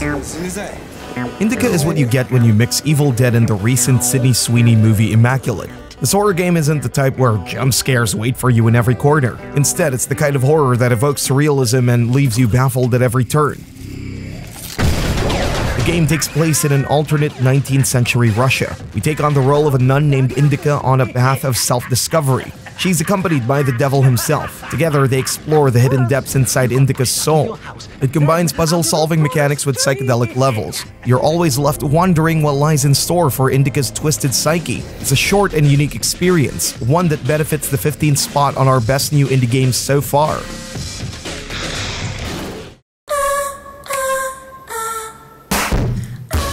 Indika is what you get when you mix Evil Dead and the recent Sydney Sweeney movie Immaculate. This horror game isn't the type where jump scares wait for you in every corner. Instead, it's the kind of horror that evokes surrealism and leaves you baffled at every turn. The game takes place in an alternate 19th century Russia. We take on the role of a nun named Indika on a path of self-discovery. She's accompanied by the devil himself. Together, they explore the hidden depths inside Indika's soul. It combines puzzle-solving mechanics with psychedelic levels. You're always left wondering what lies in store for Indika's twisted psyche. It's a short and unique experience, one that benefits the 15th spot on our best new indie games so far.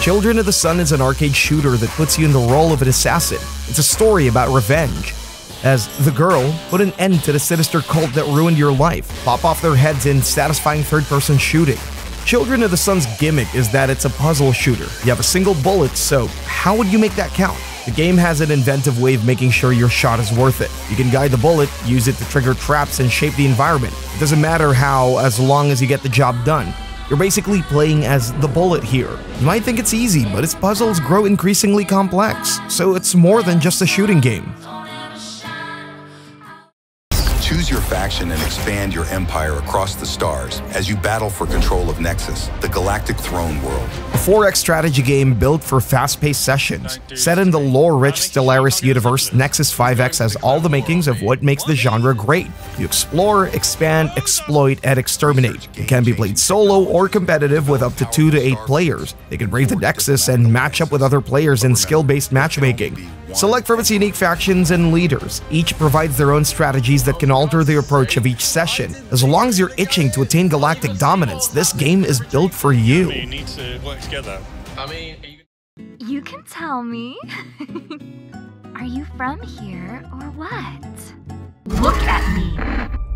Children of the Sun is an arcade shooter that puts you in the role of an assassin. It's a story about revenge. As the girl, put an end to the sinister cult that ruined your life. Pop off their heads in satisfying third-person shooting. Children of the Sun's gimmick is that it's a puzzle shooter. You have a single bullet, so how would you make that count? The game has an inventive way of making sure your shot is worth it. You can guide the bullet, use it to trigger traps, and shape the environment. It doesn't matter how, as long as you get the job done. You're basically playing as the bullet here. You might think it's easy, but its puzzles grow increasingly complex, so it's more than just a shooting game. Choose your faction and expand your empire across the stars as you battle for control of Nexus, the galactic throne world. A 4X strategy game built for fast-paced sessions. Set in the lore-rich Stellaris universe, Nexus 5X has all the makings of what makes the genre great. You explore, expand, exploit, and exterminate. It can be played solo or competitive with up to 2 to 8 players. They can brave the Nexus and match up with other players in skill-based matchmaking. Select from its unique factions and leaders. Each provides their own strategies that can alter the approach of each session. As long as you're itching to attain galactic dominance, this game is built for you. You need to work together. I mean, you can tell me. Are you from here or what? Look at me.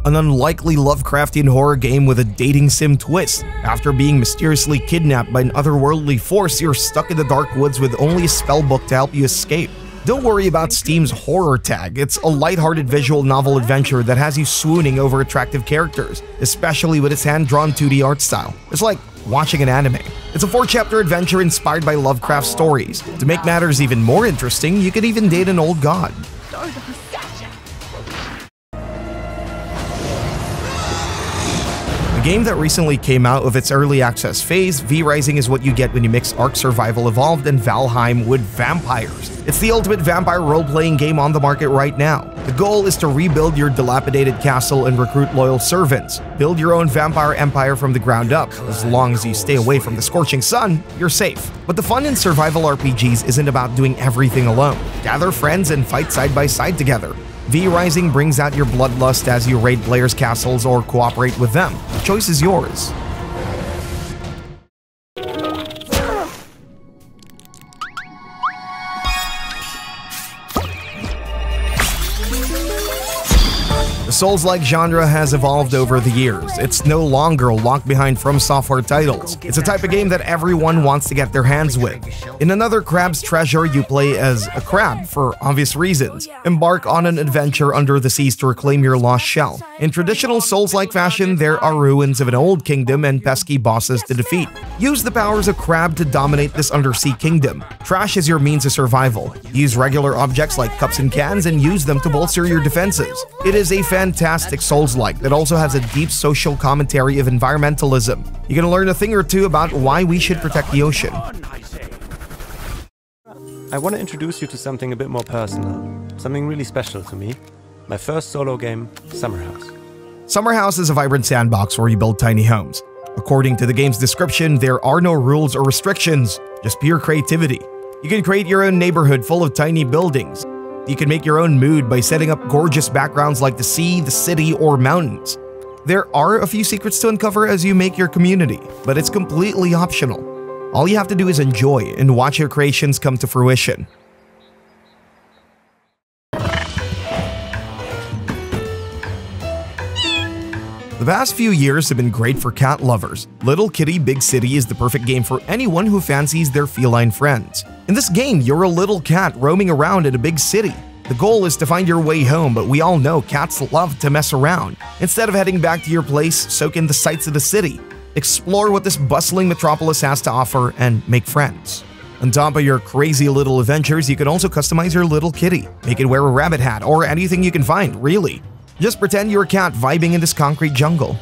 An unlikely Lovecraftian horror game with a dating sim twist. After being mysteriously kidnapped by an otherworldly force, you're stuck in the dark woods with only a spellbook to help you escape. Don't worry about Steam's horror tag. It's a lighthearted visual novel adventure that has you swooning over attractive characters, especially with its hand-drawn 2D art style. It's like watching an anime. It's a 4-chapter adventure inspired by Lovecraft stories. To make matters even more interesting, you could even date an old god. A game that recently came out of its early access phase, V Rising is what you get when you mix Ark Survival Evolved and Valheim with vampires. It's the ultimate vampire role-playing game on the market right now. The goal is to rebuild your dilapidated castle and recruit loyal servants. Build your own vampire empire from the ground up. As long as you stay away from the scorching sun, you're safe. But the fun in survival RPGs isn't about doing everything alone. Gather friends and fight side by side together. V Rising brings out your bloodlust as you raid players' castles or cooperate with them. The choice is yours. The Souls-like genre has evolved over the years. It's no longer locked behind From Software titles. It's a type of game that everyone wants to get their hands with. In Another Crab's Treasure, you play as a crab for obvious reasons. Embark on an adventure under the seas to reclaim your lost shell. In traditional Souls-like fashion, there are ruins of an old kingdom and pesky bosses to defeat. Use the powers of crab to dominate this undersea kingdom. Trash is your means of survival. Use regular objects like cups and cans and use them to bolster your defenses. It is a fantastic Souls-like that also has a deep social commentary of environmentalism. You can learn a thing or two about why we should protect the ocean. I want to introduce you to something a bit more personal, something really special to me. My first solo game, Summerhouse. Summerhouse is a vibrant sandbox where you build tiny homes. According to the game's description, there are no rules or restrictions, just pure creativity. You can create your own neighborhood full of tiny buildings. You can make your own mood by setting up gorgeous backgrounds like the sea, the city, or mountains. There are a few secrets to uncover as you make your community, but it's completely optional. All you have to do is enjoy and watch your creations come to fruition. The past few years have been great for cat lovers. Little Kitty, Big City is the perfect game for anyone who fancies their feline friends. In this game, you're a little cat roaming around in a big city. The goal is to find your way home, but we all know cats love to mess around. Instead of heading back to your place, soak in the sights of the city. explore what this bustling metropolis has to offer, and make friends. On top of your crazy little adventures, you can also customize your little kitty, make it wear a rabbit hat, or anything you can find, really. Just pretend you're a cat vibing in this concrete jungle.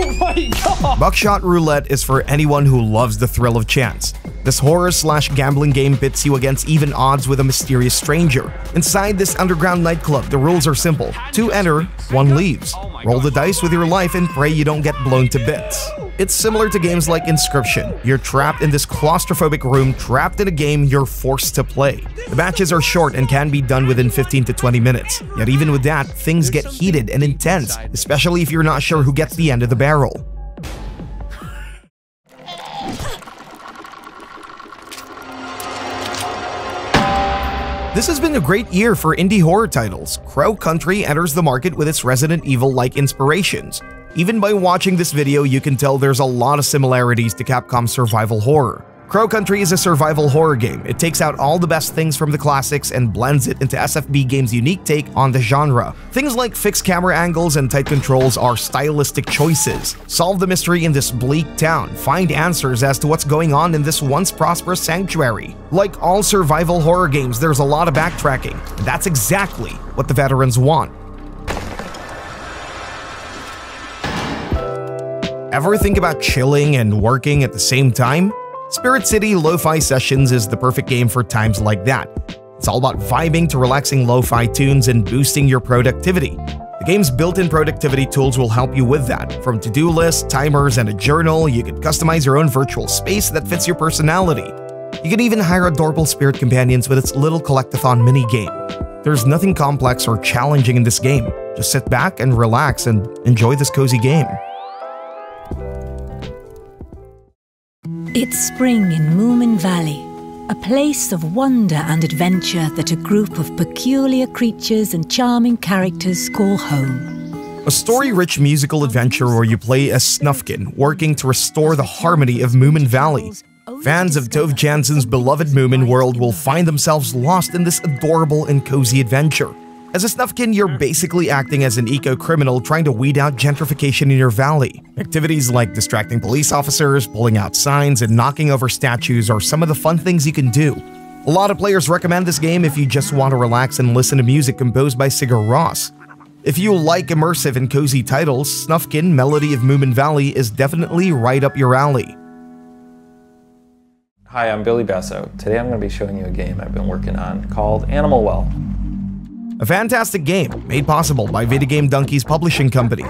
Oh my God! Buckshot Roulette is for anyone who loves the thrill of chance. This horror/gambling game pits you against even odds with a mysterious stranger. Inside this underground nightclub, the rules are simple. Two enter, one leaves. Roll the dice with your life and pray you don't get blown to bits. It's similar to games like Inscription. You're trapped in this claustrophobic room, trapped in a game you're forced to play. The matches are short and can be done within 15 to 20 minutes. Yet even with that, things get heated and intense, especially if you're not sure who gets the end of the barrel. This has been a great year for indie horror titles. Crow Country enters the market with its Resident Evil-like inspirations. Even by watching this video, you can tell there's a lot of similarities to Capcom's survival horror. Crow Country is a survival horror game. It takes out all the best things from the classics and blends it into SFB Games' unique take on the genre. Things like fixed camera angles and tight controls are stylistic choices. Solve the mystery in this bleak town. Find answers as to what's going on in this once prosperous sanctuary. Like all survival horror games, there's a lot of backtracking. And that's exactly what the veterans want. Ever think about chilling and working at the same time? Spirit City: Lofi Sessions is the perfect game for times like that. It's all about vibing to relaxing lo-fi tunes and boosting your productivity. The game's built-in productivity tools will help you with that. From to-do lists, timers, and a journal, you can customize your own virtual space that fits your personality. You can even hire adorable spirit companions with its little collectathon minigame. There's nothing complex or challenging in this game. Just sit back and relax and enjoy this cozy game. It's spring in Moomin Valley, a place of wonder and adventure that a group of peculiar creatures and charming characters call home. A story-rich musical adventure where you play as Snufkin, working to restore the harmony of Moomin Valley. Fans of Tove Janssen's beloved Moomin world will find themselves lost in this adorable and cozy adventure. As a Snufkin, you're basically acting as an eco-criminal trying to weed out gentrification in your valley. Activities like distracting police officers, pulling out signs, and knocking over statues are some of the fun things you can do. A lot of players recommend this game if you just want to relax and listen to music composed by Sigur Rós. If you like immersive and cozy titles, Snufkin: Melody of Moominvalley is definitely right up your alley. Hi, I'm Billy Basso. Today I'm going to be showing you a game I've been working on called Animal Well. A fantastic game, made possible by Video Game Donkey's publishing company.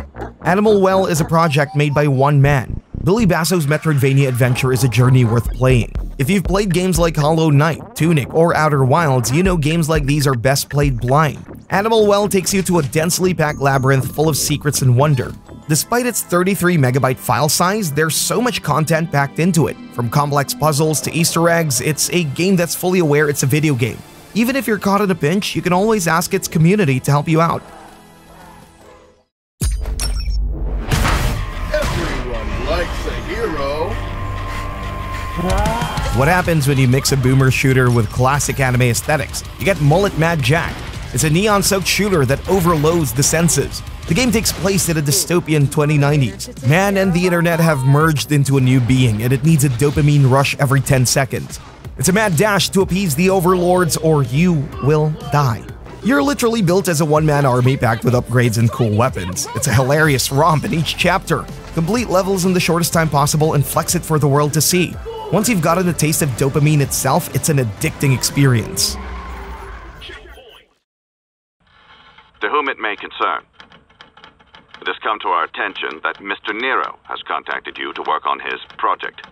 Animal Well is a project made by one man. Billy Basso's Metroidvania adventure is a journey worth playing. If you've played games like Hollow Knight, Tunic, or Outer Wilds, you know games like these are best played blind. Animal Well takes you to a densely packed labyrinth full of secrets and wonder. Despite its 33 MB file size, there's so much content packed into it. From complex puzzles to Easter eggs, it's a game that's fully aware it's a video game. Even if you're caught in a pinch, you can always ask its community to help you out. Everyone likes a hero. What happens when you mix a boomer shooter with classic anime aesthetics? You get Mullet Mad Jack. It's a neon-soaked shooter that overloads the senses. The game takes place in a dystopian 2090s. Man and the internet have merged into a new being, and it needs a dopamine rush every 10 seconds. It's a mad dash to appease the overlords, or you will die. You're literally built as a one-man army packed with upgrades and cool weapons. It's a hilarious romp in each chapter. Complete levels in the shortest time possible and flex it for the world to see. Once you've gotten a taste of dopamine itself, it's an addicting experience. To whom it may concern, it has come to our attention that Mr. Nero has contacted you to work on his project.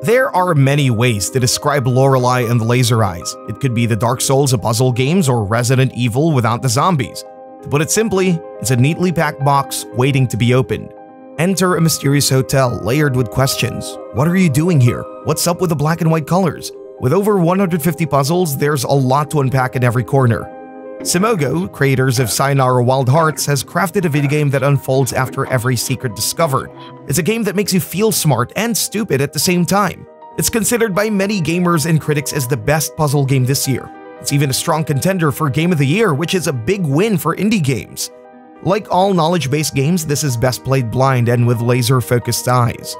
There are many ways to describe Lorelei and the Laser Eyes. It could be the Dark Souls of puzzle games or Resident Evil without the zombies. To put it simply, it's a neatly packed box waiting to be opened. Enter a mysterious hotel layered with questions. What are you doing here? What's up with the black and white colors? With over 150 puzzles, there's a lot to unpack in every corner. Simogo, creators of Sayonara Wild Hearts, has crafted a video game that unfolds after every secret discovered. It's a game that makes you feel smart and stupid at the same time. It's considered by many gamers and critics as the best puzzle game this year. It's even a strong contender for Game of the Year, which is a big win for indie games. Like all knowledge-based games, this is best played blind and with laser-focused eyes.